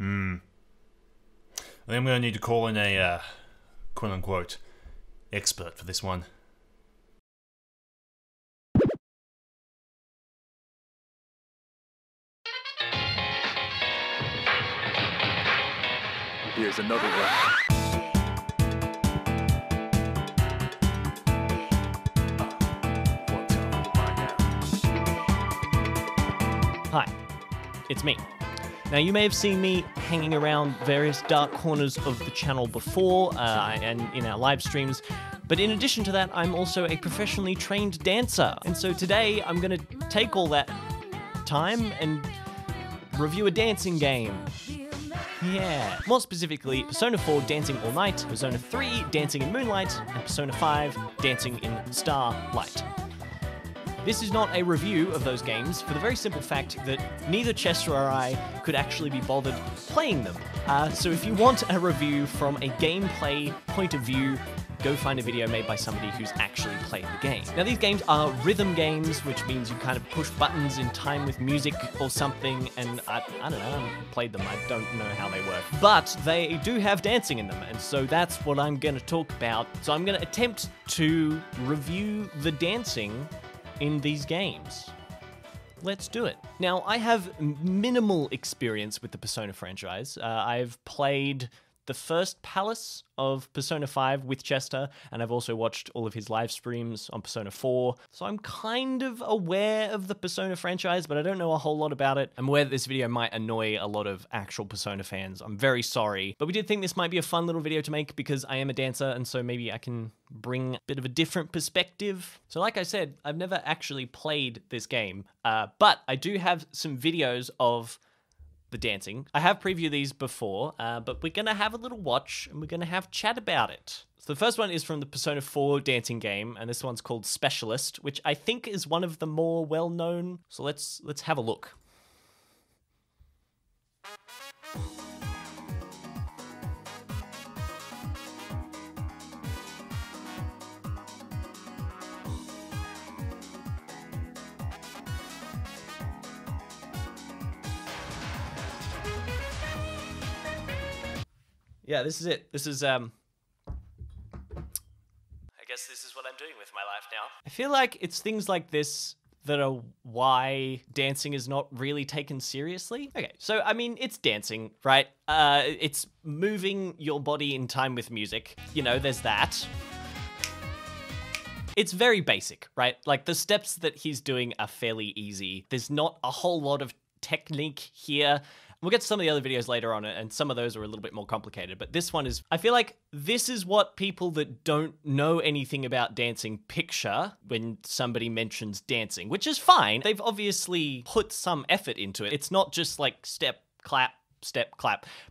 I think I'm going to need to call in a quote-unquote expert for this one. Here's another one. Hi, it's me. Now, you may have seen me hanging around various dark corners of the channel before and in our live streams, but in addition to that, I'm also a professionally trained dancer. And so today, I'm going to take all that time and review a dancing game. Yeah. More specifically, Persona 4 Dancing All Night, Persona 3 Dancing in Moonlight, and Persona 5 Dancing in Starlight. This is not a review of those games, for the very simple fact that neither Chester or I could actually be bothered playing them. So if you want a review from a gameplay point of view, go find a video made by somebody who's actually played the game. Now, these games are rhythm games, which means you kind of push buttons in time with music or something, and I don't know, I haven't played them, I don't know how they work. But they do have dancing in them, and so that's what I'm going to talk about. So I'm going to attempt to review the dancing in these games. Let's do it. Now, I have minimal experience with the Persona franchise. I've played the first Palace of Persona 5 with Chester, and I've also watched all of his live streams on Persona 4. So I'm kind of aware of the Persona franchise, but I don't know a whole lot about it. I'm aware that this video might annoy a lot of actual Persona fans. I'm very sorry, but we did think this might be a fun little video to make because I am a dancer, and so maybe I can bring a bit of a different perspective. So like I said, I've never actually played this game, but I do have some videos of the dancing. I have previewed these before, but we're going to have a little watch and we're going to have chat about it. So the first one is from the Persona 4 dancing game, and this one's called Specialist, which I think is one of the more well-known. So let's have a look. Yeah, this is it. This is, I guess this is what I'm doing with my life now. I feel like it's things like this that are why dancing is not really taken seriously. Okay, so, I mean, it's dancing, right? It's moving your body in time with music. You know, there's that. It's very basic, right? Like, the steps that he's doing are fairly easy. There's not a whole lot of technique here. We'll get to some of the other videos later on, and some of those are a little bit more complicated, but this one is, I feel like this is what people that don't know anything about dancing picture when somebody mentions dancing, which is fine. They've obviously put some effort into it. It's not just like step, clap,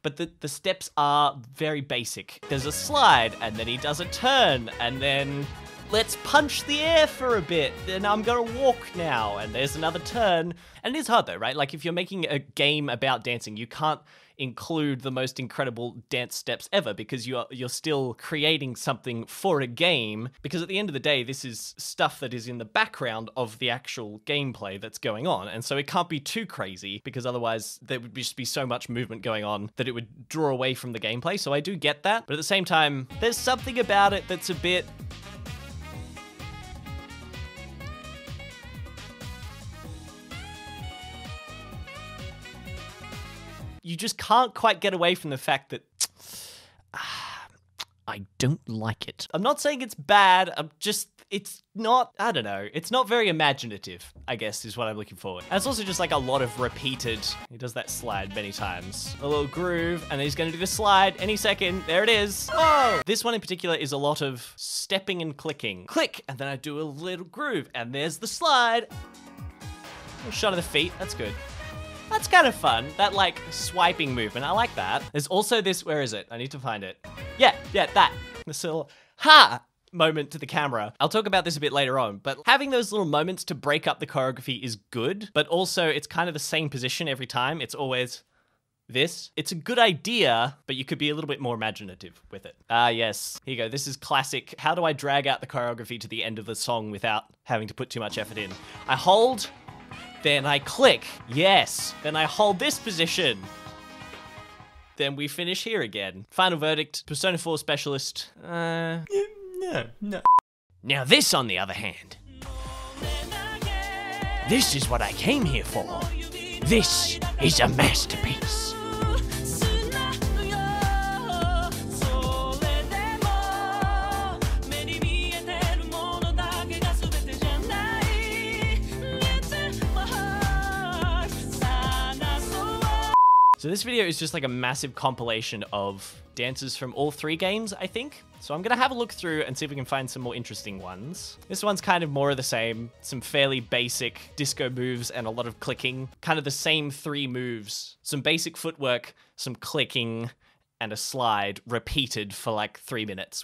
but the steps are very basic. There's a slide, and then he does a turn, and then let's punch the air for a bit, and I'm gonna walk now, and there's another turn. And it is hard though, right? Like, if you're making a game about dancing, you can't include the most incredible dance steps ever, because you're still creating something for a game, because at the end of the day, this is stuff that is in the background of the actual gameplay that's going on, and so it can't be too crazy, because otherwise there would just be so much movement going on that it would draw away from the gameplay, so I do get that. But at the same time, there's something about it that's a bit... You just can't quite get away from the fact that I don't like it. I'm not saying it's bad, I'm just, it's not, I don't know, it's not very imaginative, I guess, is what I'm looking for. And it's also just like a lot of repeated, he does that slide many times, a little groove, and then he's gonna do the slide any second, there it is, oh! This one in particular is a lot of stepping and clicking. Click, and then I do a little groove, and there's the slide. Little shot of the feet, that's good. That's kind of fun, that like swiping movement, I like that. There's also this, where is it? I need to find it. Yeah, that. This little ha moment to the camera. I'll talk about this a bit later on, but having those little moments to break up the choreography is good, but also it's kind of the same position every time. It's always this. It's a good idea, but you could be a little bit more imaginative with it. Yes, here you go. This is classic. How do I drag out the choreography to the end of the song without having to put too much effort in? I hold, then I click, yes. Then I hold this position. then we finish here again. Final verdict, Persona 4 specialist, no. Now this, on the other hand, this is what I came here for. This is a masterpiece. So this video is just like a massive compilation of dances from all three games, I think. So I'm gonna have a look through and see if we can find some more interesting ones. This one's kind of more of the same, some fairly basic disco moves and a lot of clicking, kind of the same three moves, some basic footwork, some clicking, and a slide repeated for like 3 minutes.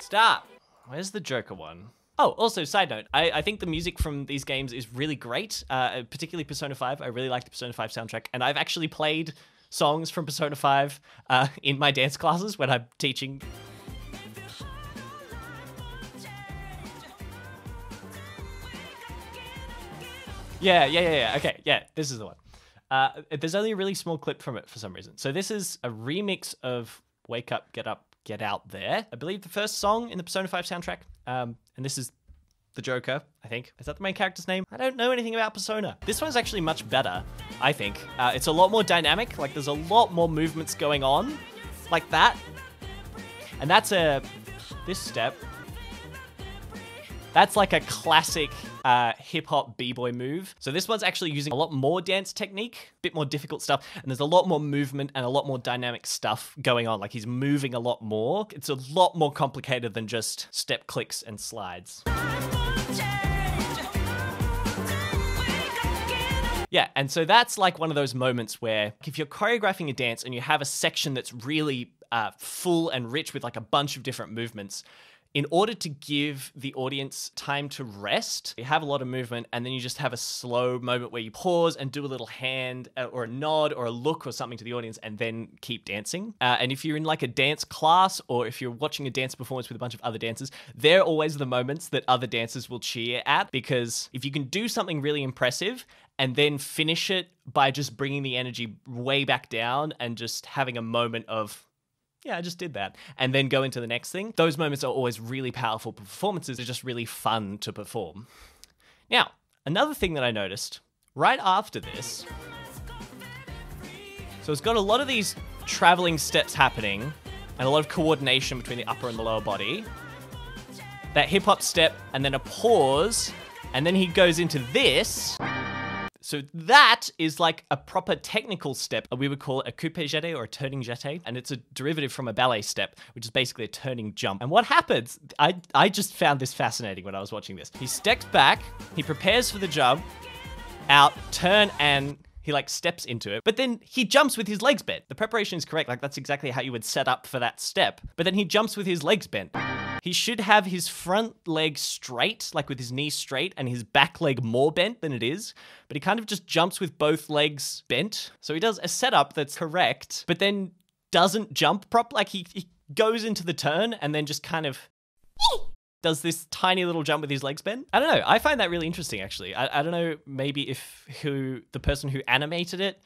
Stop! Where's the Joker one? Oh, also, side note, I think the music from these games is really great, particularly Persona 5. I really like the Persona 5 soundtrack, and I've actually played songs from Persona 5 in my dance classes when I'm teaching. Yeah, okay, yeah, this is the one. There's only a really small clip from it for some reason. So this is a remix of Wake Up, Get Up, Get Out There. I believe the first song in the Persona 5 soundtrack. And this is the Joker, I think. Is that the main character's name? I don't know anything about Persona. This one's actually much better, I think. It's a lot more dynamic. Like, there's a lot more movements going on like that. And that's this step. That's like a classic hip-hop b-boy move. So this one's actually using a lot more dance technique, a bit more difficult stuff, and there's a lot more movement and a lot more dynamic stuff going on. Like, he's moving a lot more. It's a lot more complicated than just step clicks and slides. Yeah, and so that's like one of those moments where if you're choreographing a dance and you have a section that's really full and rich with like a bunch of different movements, in order to give the audience time to rest, you have a lot of movement and then you just have a slow moment where you pause and do a little hand or a nod or a look or something to the audience and then keep dancing. And if you're in like a dance class or if you're watching a dance performance with a bunch of other dancers, they're always the moments that other dancers will cheer at, because if you can do something really impressive and then finish it by just bringing the energy way back down and just having a moment of, yeah, I just did that, and then go into the next thing. Those moments are always really powerful performances. They're just really fun to perform. Now, another thing that I noticed right after this, so it's got a lot of these traveling steps happening and a lot of coordination between the upper and the lower body. That hip hop step and then a pause, and then he goes into this. So that is like a proper technical step. We would call it a coupé jeté or a turning jeté, and it's a derivative from a ballet step, which is basically a turning jump. And what happens, I just found this fascinating when I was watching this. He steps back, he prepares for the jump, out, turn, and he like steps into it, but then he jumps with his legs bent. The preparation is correct, like that's exactly how you would set up for that step, but then he jumps with his legs bent. He should have his front leg straight, like with his knee straight, and his back leg more bent than it is, but he kind of just jumps with both legs bent. So he does a setup that's correct, but then doesn't jump properly. Like he goes into the turn and then just kind of does this tiny little jump with his legs bent. I don't know, I find that really interesting actually. I don't know, maybe if the person who animated it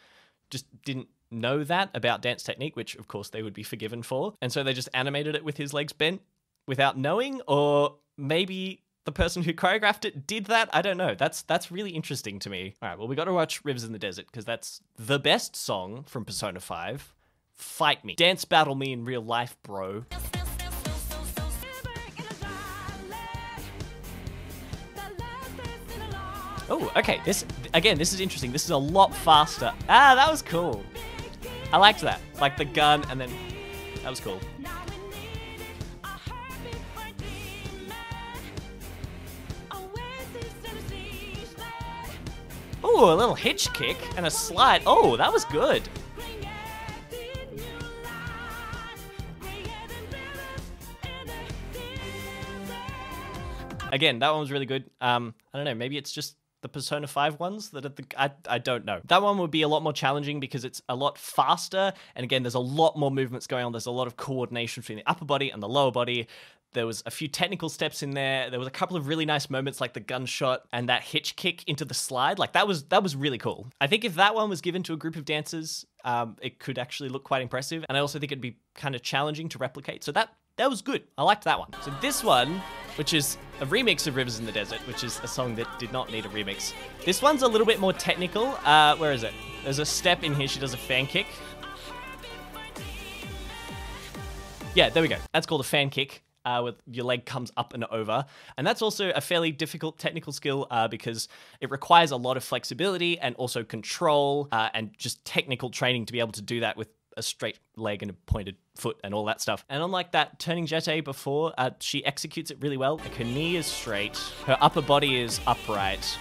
just didn't know that about dance technique, which of course they would be forgiven for. And so they just animated it with his legs bent without knowing, or maybe the person who choreographed it did that. I don't know. That's really interesting to me. All right, well, we got to watch Rivers in the Desert because that's the best song from Persona 5. Fight me. Dance battle me in real life, bro. Oh, okay. This, again, this is interesting. This is a lot faster. Ah, that was cool. I liked that. Like the gun and then, that was cool. Ooh, a little hitch kick and a slide. Oh, that was good. Again, that one was really good. I don't know, maybe it's just the Persona 5 ones that are the, I don't know. That one would be a lot more challenging because it's a lot faster. And again, there's a lot more movements going on. There's a lot of coordination between the upper body and the lower body. There was a few technical steps in there. There was a couple of really nice moments like the gunshot and that hitch kick into the slide. Like that was really cool. I think if that one was given to a group of dancers, it could actually look quite impressive. And I also think it'd be kind of challenging to replicate. So that was good. I liked that one. So this one, which is a remix of Rivers in the Desert, which is a song that did not need a remix. This one's a little bit more technical. Where is it? There's a step in here. She does a fan kick. Yeah, there we go. That's called a fan kick. With your leg comes up and over. And that's also a fairly difficult technical skill because it requires a lot of flexibility and also control and just technical training to be able to do that with a straight leg and a pointed foot and all that stuff. And unlike that turning jeté before, she executes it really well. Like her knee is straight, her upper body is upright.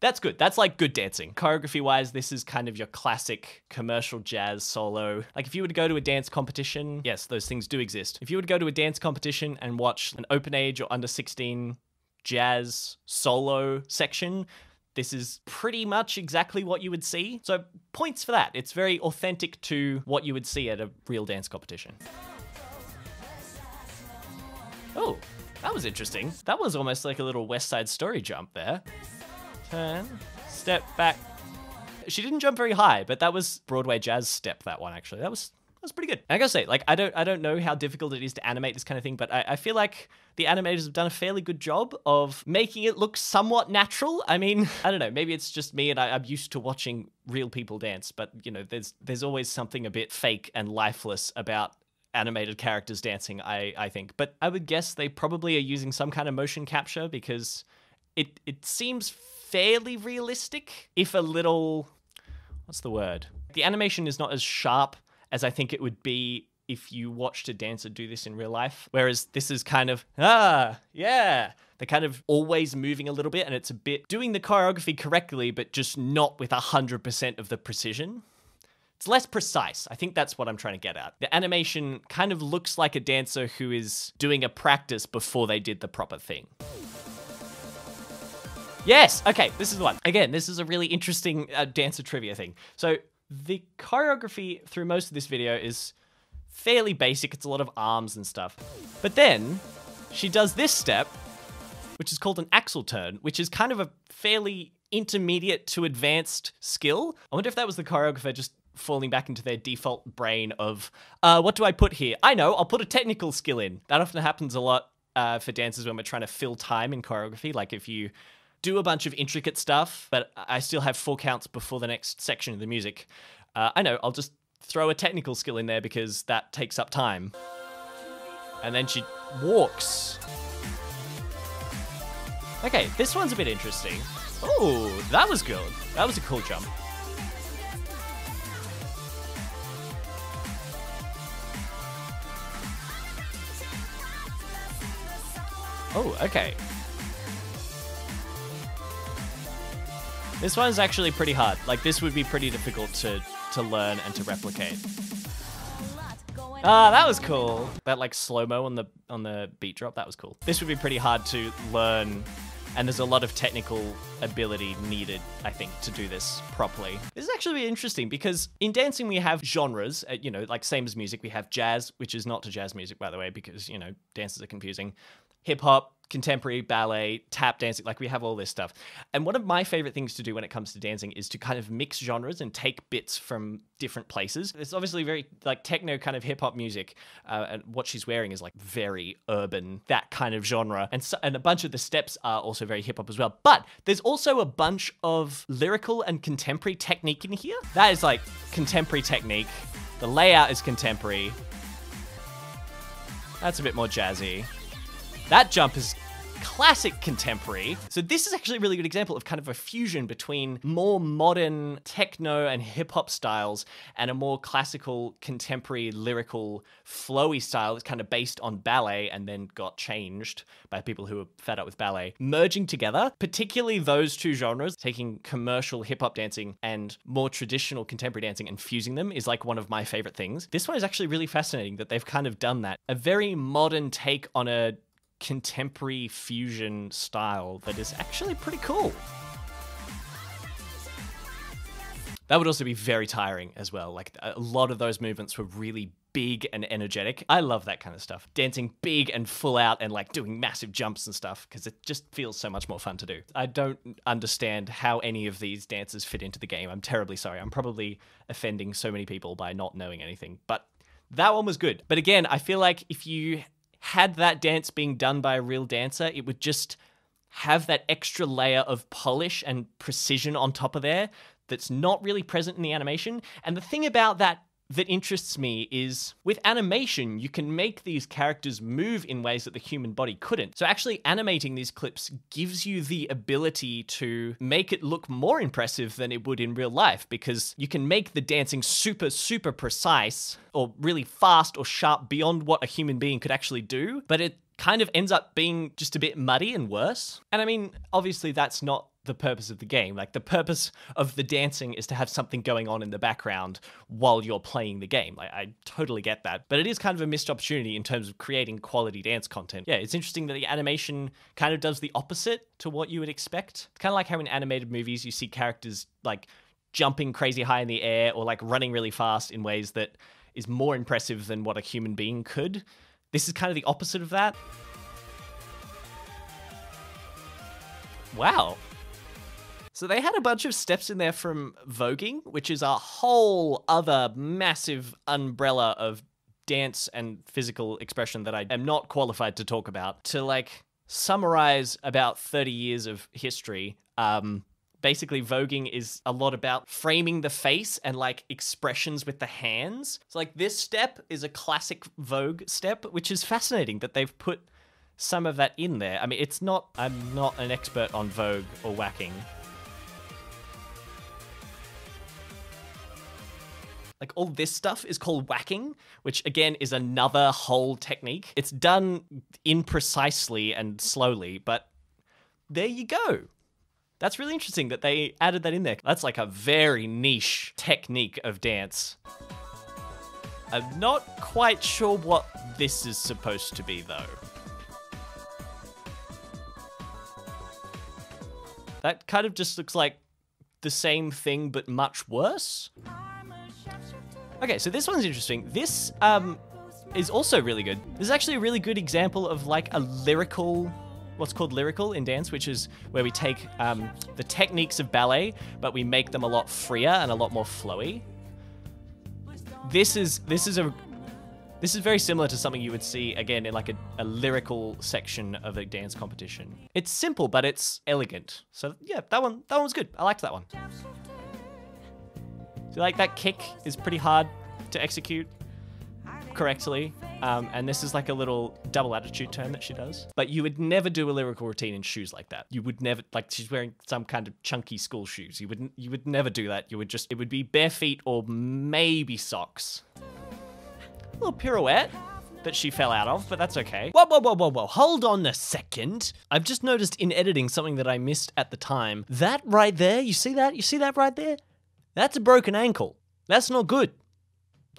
That's good. That's like good dancing. Choreography wise, this is kind of your classic commercial jazz solo. Like if you were to go to a dance competition, yes, those things do exist. If you were to go to a dance competition and watch an open age or under 16 jazz solo section, this is pretty much exactly what you would see. So points for that. It's very authentic to what you would see at a real dance competition. Oh, that was interesting. That was almost like a little West Side Story jump there. Turn, step back. She didn't jump very high, but that was Broadway jazz step, that one actually. That was pretty good. And I gotta say, like, I don't know how difficult it is to animate this kind of thing, but I feel like the animators have done a fairly good job of making it look somewhat natural. I mean, I don't know, maybe it's just me and I'm used to watching real people dance, but you know, there's always something a bit fake and lifeless about animated characters dancing, I think. But I would guess they probably are using some kind of motion capture because it seems fairly realistic, if a little, what's the word? The animation is not as sharp as I think it would be if you watched a dancer do this in real life. Whereas this is kind of, yeah. They're kind of always moving a little bit and it's a bit doing the choreography correctly, but just not with 100% of the precision. It's less precise. I think that's what I'm trying to get at. The animation kind of looks like a dancer who is doing a practice before they did the proper thing. Yes, okay, this is the one. Again, this is a really interesting dancer trivia thing. So the choreography through most of this video is fairly basic. It's a lot of arms and stuff. But then she does this step, which is called an axle turn, which is kind of a fairly intermediate to advanced skill. I wonder if that was the choreographer just falling back into their default brain of, what do I put here? I know, I'll put a technical skill in. That often happens a lot for dancers when we're trying to fill time in choreography. Like if you do a bunch of intricate stuff, but I still have 4 counts before the next section of the music. I know, I'll just throw a technical skill in there because that takes up time. And then she walks. Okay, this one's a bit interesting. Oh, that was good. That was a cool jump. Oh, okay. This one's actually pretty hard. Like this would be pretty difficult to learn and to replicate. Ah, that was cool. That like slow-mo on the beat drop, that was cool. This would be pretty hard to learn and there's a lot of technical ability needed, I think, to do this properly. This is actually interesting because in dancing we have genres, you know, like same as music, we have jazz, which is not to jazz music, by the way, because, you know, dances are confusing. Hip hop, contemporary, ballet, tap dancing, like we have all this stuff. And one of my favorite things to do when it comes to dancing is to kind of mix genres and take bits from different places. It's obviously very like techno kind of hip hop music. And what she's wearing is like very urban, that kind of genre. And a bunch of the steps are also very hip hop as well. But there's also a bunch of lyrical and contemporary technique in here. That is like contemporary technique. The layout is contemporary. That's a bit more jazzy. That jump is classic contemporary. So this is actually a really good example of kind of a fusion between more modern techno and hip hop styles and a more classical, contemporary, lyrical, flowy style that's kind of based on ballet and then got changed by people who were fed up with ballet. Merging together, particularly those two genres, taking commercial hip hop dancing and more traditional contemporary dancing and fusing them is like one of my favorite things. This one is actually really fascinating that they've kind of done that. A very modern take on a contemporary fusion style that is actually pretty cool. That would also be very tiring as well. Like, a lot of those movements were really big and energetic. I love that kind of stuff. Dancing big and full out and like doing massive jumps and stuff, because it just feels so much more fun to do. I don't understand how any of these dances fit into the game. I'm terribly sorry. I'm probably offending so many people by not knowing anything, but that one was good. But again, I feel like if you had that dance being done by a real dancer, it would just have that extra layer of polish and precision on top of there that's not really present in the animation. And the thing about that that interests me is with animation, you can make these characters move in ways that the human body couldn't. So actually animating these clips gives you the ability to make it look more impressive than it would in real life, because you can make the dancing super, super precise or really fast or sharp beyond what a human being could actually do. But it kind of ends up being just a bit muddy and worse. And I mean, obviously that's not the purpose of the game. Like, the purpose of the dancing is to have something going on in the background while you're playing the game. Like, I totally get that, but it is kind of a missed opportunity in terms of creating quality dance content. Yeah, it's interesting that the animation kind of does the opposite to what you would expect. It's kind of like how in animated movies you see characters like jumping crazy high in the air or like running really fast in ways that is more impressive than what a human being could. This is kind of the opposite of that. Wow. So they had a bunch of steps in there from voguing, which is a whole other massive umbrella of dance and physical expression that I am not qualified to talk about. To like summarize about 30 years of history, basically voguing is a lot about framing the face and like expressions with the hands. So like this step is a classic vogue step, which is fascinating that they've put some of that in there. I mean, it's not, I'm not an expert on vogue or whacking. Like, all this stuff is called whacking, which again is another whole technique. It's done imprecisely and slowly, but there you go. That's really interesting that they added that in there. That's like a very niche technique of dance. I'm not quite sure what this is supposed to be though. That kind of just looks like the same thing, but much worse. Okay, so this one's interesting. This is also really good. This is actually a really good example of like a lyrical, what's called lyrical in dance, which is where we take the techniques of ballet, but we make them a lot freer and a lot more flowy. This is very similar to something you would see again in like a lyrical section of a dance competition. It's simple, but it's elegant. So yeah, that one was good. I liked that one. So like that kick is pretty hard to execute correctly. And this is like a little double attitude turn that she does. But you would never do a lyrical routine in shoes like that. You would never, like she's wearing some kind of chunky school shoes. You would never do that. You would just, it would be bare feet or maybe socks. A little pirouette that she fell out of, but that's okay. Whoa, whoa, whoa, whoa, whoa, hold on a second. I've just noticed in editing something that I missed at the time. That right there, you see that? You see that right there? That's a broken ankle. That's not good.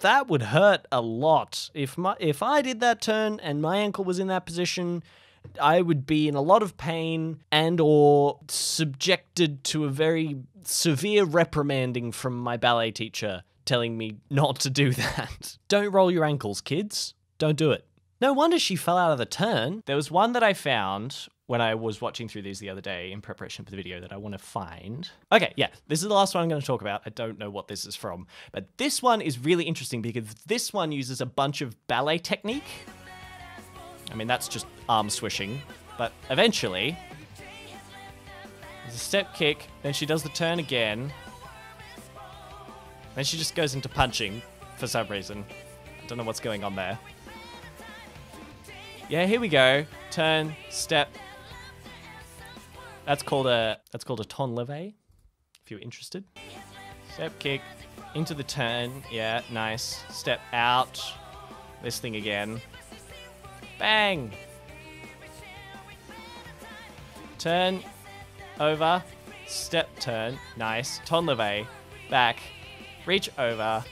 That would hurt a lot. If I did that turn and my ankle was in that position, I would be in a lot of pain and or subjected to a very severe reprimanding from my ballet teacher telling me not to do that. Don't roll your ankles, kids. Don't do it. No wonder she fell out of the turn. There was one that I found when I was watching through these the other day in preparation for the video that I want to find. Okay, yeah, this is the last one I'm going to talk about. I don't know what this is from, but this one is really interesting because this one uses a bunch of ballet technique. I mean, that's just arm swishing, but eventually there's a step kick, then she does the turn again. Then she just goes into punching for some reason. I don't know what's going on there. Yeah, here we go. Turn, step. That's called a ton leve, if you're interested. Step kick, into the turn. Yeah, nice. Step out. This thing again. Bang. Turn, over, step, turn. Nice. Ton leve, back, reach over.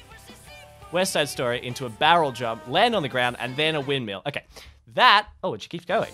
West Side Story into a barrel jump, land on the ground, and then a windmill. Okay. That, oh, it keeps going.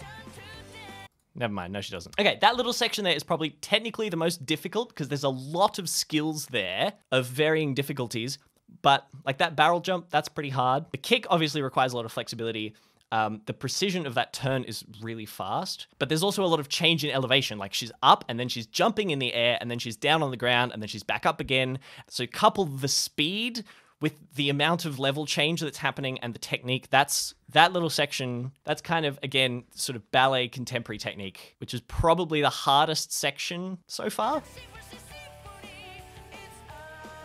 Never mind. No, she doesn't. Okay, that little section there is probably technically the most difficult because there's a lot of skills there of varying difficulties. But like that barrel jump, that's pretty hard. The kick obviously requires a lot of flexibility. The precision of that turn is really fast, but there's also a lot of change in elevation. Like she's up and then she's jumping in the air and then she's down on the ground and then she's back up again. So couple the speed with the amount of level change that's happening and the technique. That's that little section. That's kind of, again, sort of ballet contemporary technique, which is probably the hardest section so far.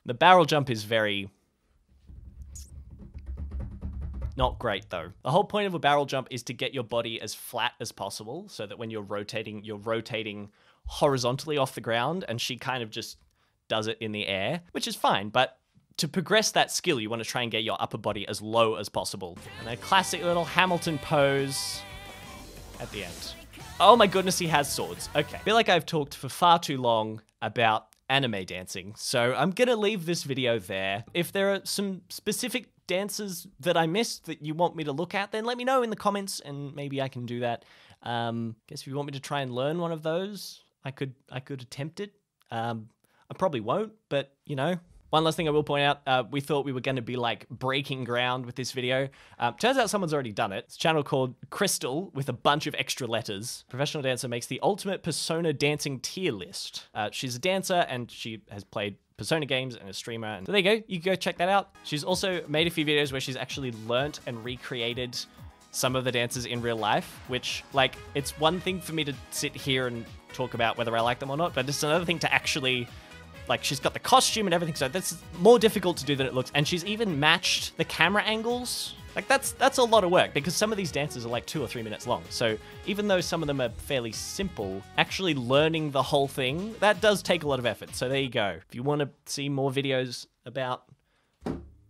The barrel jump is very... not great though. The whole point of a barrel jump is to get your body as flat as possible so that when you're rotating horizontally off the ground, and she kind of just does it in the air, which is fine, but to progress that skill, you want to try and get your upper body as low as possible. And a classic little Hamilton pose at the end. Oh my goodness, he has swords. Okay. I feel like I've talked for far too long about anime dancing, so I'm gonna leave this video there. If there are some specific dances that I missed that you want me to look at, then let me know in the comments and maybe I can do that. Guess if you want me to try and learn one of those, I could attempt it. I probably won't, but you know. One last thing I will point out, we thought we were going to be like breaking ground with this video. Turns out someone's already done it. It's a channel called Crystal with a bunch of extra letters. Professional dancer makes the ultimate Persona dancing tier list. She's a dancer and she has played Persona games and a streamer. And so there you go. You can go check that out. She's also made a few videos where she's actually learnt and recreated some of the dances in real life, which, like, it's one thing for me to sit here and talk about whether I like them or not, but it's another thing to actually... like, she's got the costume and everything, so that's more difficult to do than it looks. And she's even matched the camera angles. Like, that's a lot of work, because some of these dances are like 2 or 3 minutes long. So even though some of them are fairly simple, actually learning the whole thing, that does take a lot of effort. So there you go. If you want to see more videos about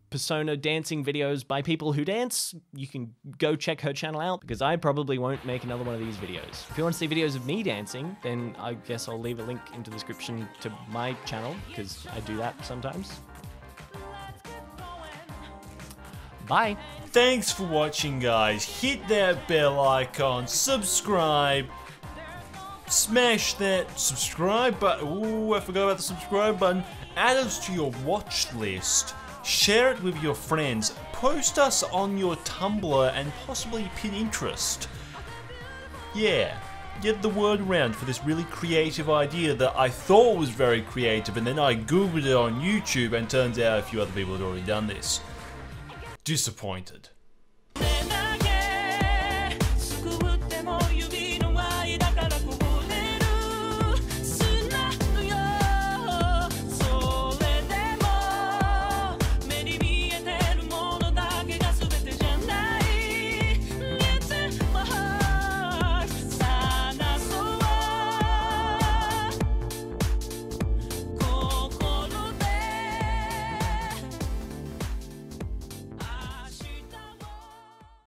Persona dancing videos by people who dance, you can go check her channel out, because I probably won't make another one of these videos. If you want to see videos of me dancing, then I guess I'll leave a link into the description to my channel, because I do that sometimes. Bye. Thanks for watching, guys. Hit that bell icon, subscribe, smash that subscribe button. Ooh, I forgot about the subscribe button. Add us to your watch list. Share it with your friends, post us on your Tumblr and possibly Pinterest. Yeah, get the word around for this really creative idea that I thought was very creative, and then I googled it on YouTube and turns out a few other people had already done this. Disappointed.